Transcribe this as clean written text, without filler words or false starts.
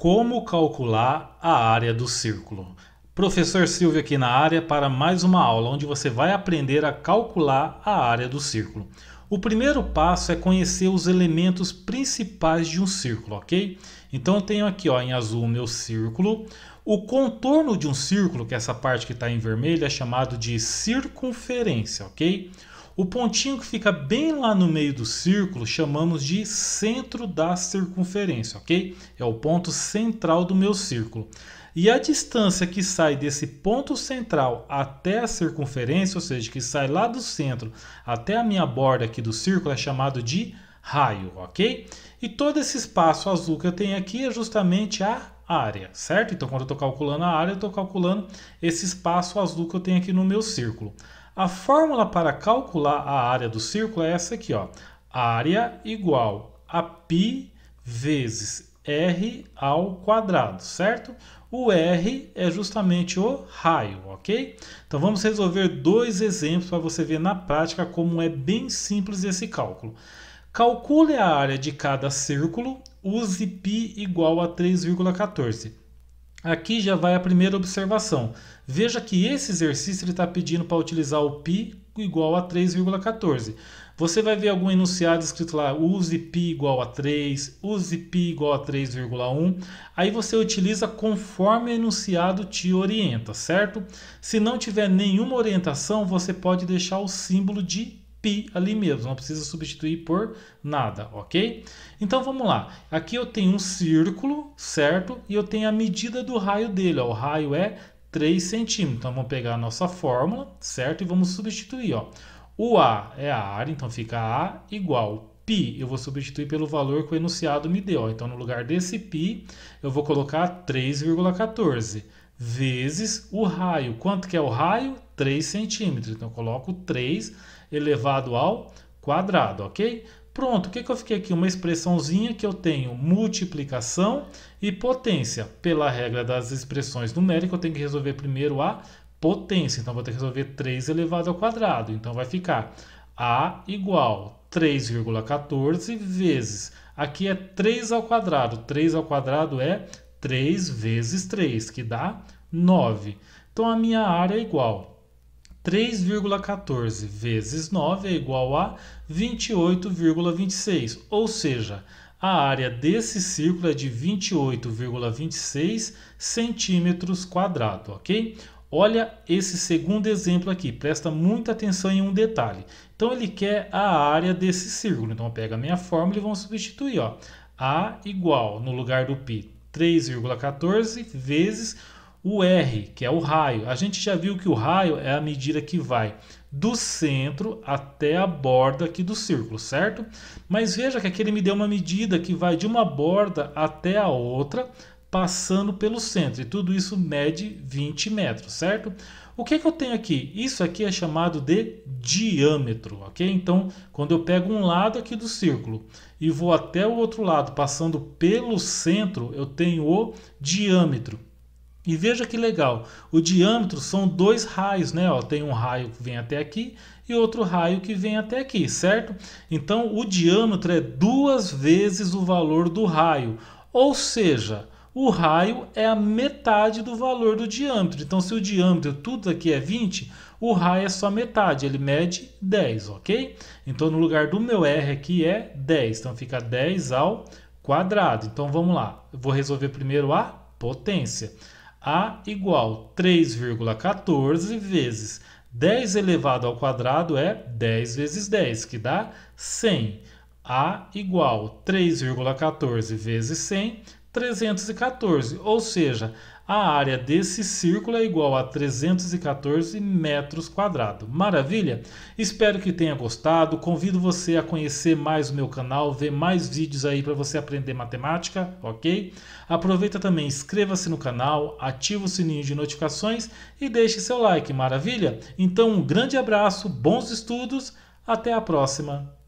Como calcular a área do círculo? Professor Silvio aqui na área para mais uma aula onde você vai aprender a calcular a área do círculo. O primeiro passo é conhecer os elementos principais de um círculo, ok? Então eu tenho aqui, ó, em azul o meu círculo. O contorno de um círculo, que é essa parte que está em vermelho, é chamado de circunferência, ok? O pontinho que fica bem lá no meio do círculo chamamos de centro da circunferência, ok? É o ponto central do meu círculo. E a distância que sai desse ponto central até a circunferência, ou seja, que sai lá do centro até a minha borda aqui do círculo, é chamado de raio, ok? E todo esse espaço azul que eu tenho aqui é justamente a área, certo? Então, quando eu estou calculando a área, eu estou calculando esse espaço azul que eu tenho aqui no meu círculo. A fórmula para calcular a área do círculo é essa aqui, ó. Área igual a π vezes r ao quadrado, certo? O r é justamente o raio, ok? Então vamos resolver dois exemplos para você ver na prática como é bem simples esse cálculo. Calcule a área de cada círculo, use π igual a 3,14. Aqui já vai a primeira observação. Veja que esse exercício ele está pedindo para utilizar o π igual a 3,14. Você vai ver algum enunciado escrito lá, use π igual a 3, use π igual a 3,1. Aí você utiliza conforme o enunciado te orienta, certo? Se não tiver nenhuma orientação, você pode deixar o símbolo de π ali mesmo, não precisa substituir por nada, ok? Então vamos lá, aqui eu tenho um círculo, certo? E eu tenho a medida do raio dele, ó. O raio é 3 centímetros, então vamos pegar a nossa fórmula, certo? E vamos substituir, ó. O A é a área, então fica A igual π, eu vou substituir pelo valor que o enunciado me deu, ó. Então no lugar desse π, eu vou colocar 3,14 vezes o raio, quanto que é o raio? 3 centímetros, então eu coloco 3 elevado ao quadrado, ok? Pronto, o que que eu fiquei aqui? Uma expressãozinha que eu tenho multiplicação e potência. Pela regra das expressões numéricas, eu tenho que resolver primeiro a potência, então vou ter que resolver 3 elevado ao quadrado, então vai ficar A igual 3,14 vezes, aqui é 3 ao quadrado, 3 ao quadrado é 3 vezes 3, que dá 9. Então a minha área é igual 3,14 vezes 9 é igual a 28,26, ou seja, a área desse círculo é de 28,26 centímetros quadrados, ok? Olha esse segundo exemplo aqui, presta muita atenção em um detalhe. Então ele quer a área desse círculo, então eu pego a minha fórmula e vamos substituir, ó. A igual, no lugar do π, 3,14 vezes o R, que é o raio. A gente já viu que o raio é a medida que vai do centro até a borda aqui do círculo, certo? Mas veja que aqui ele me deu uma medida que vai de uma borda até a outra, passando pelo centro. E tudo isso mede 20 metros, certo? O que que eu tenho aqui? Isso aqui é chamado de diâmetro, ok? Então, quando eu pego um lado aqui do círculo e vou até o outro lado, passando pelo centro, eu tenho o diâmetro. E veja que legal, o diâmetro são dois raios, né? Ó, tem um raio que vem até aqui e outro raio que vem até aqui, certo? Então, o diâmetro é 2 vezes o valor do raio, ou seja, o raio é a metade do valor do diâmetro. Então, se o diâmetro tudo aqui é 20, o raio é só metade, ele mede 10, ok? Então, no lugar do meu R aqui é 10, então fica 10 ao quadrado. Então, vamos lá, eu vou resolver primeiro a potência. A igual 3,14 vezes 10 elevado ao quadrado é 10 vezes 10, que dá 100. A igual 3,14 vezes 100, 314. Ou seja, a área desse círculo é igual a 314 metros quadrados. Maravilha? Espero que tenha gostado. Convido você a conhecer mais o meu canal, ver mais vídeos aí para você aprender matemática, ok? Aproveita também, inscreva-se no canal, ativa o sininho de notificações e deixe seu like, maravilha? Então, um grande abraço, bons estudos, até a próxima!